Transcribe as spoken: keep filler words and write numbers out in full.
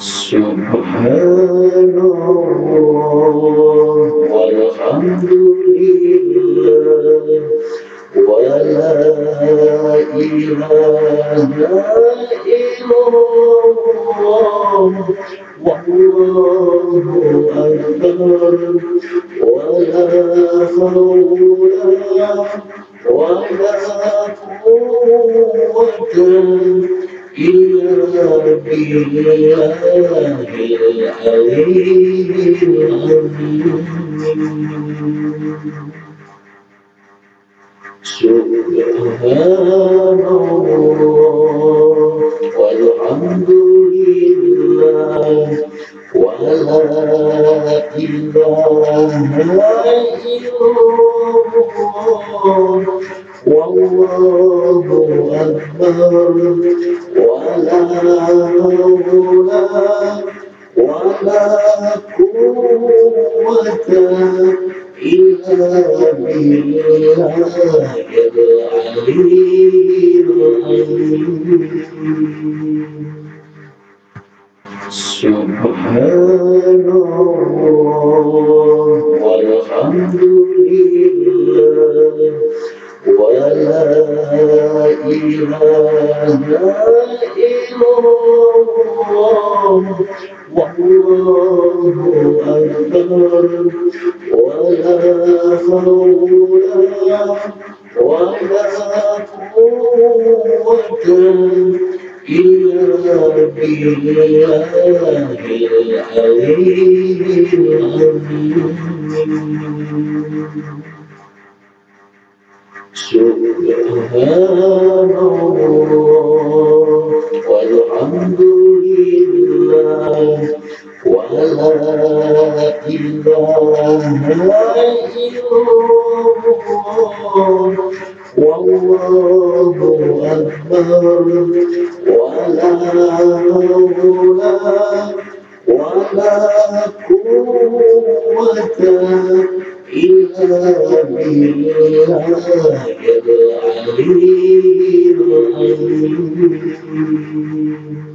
Subhanallah, walhamdulillah, wa la ilaha illallah, wallahu akbar, wa la hawla wa la quwwata إلا بالله العلي العظيم. سبحان الله والحمد لله ولا إله إلا الله والله أكبر ولا حول ولا قوة إلا بالله العلي العظيم. سبحان الله والحمد لله ولا إله إلا الله والله أكبر ولا حول ولا قوة إلا بالله العلي العظيم. سبحان الله والحمد لله ولا إله إلا الله والله أكبر ولا حول ولا قوة إلا بالله العلي العظيم.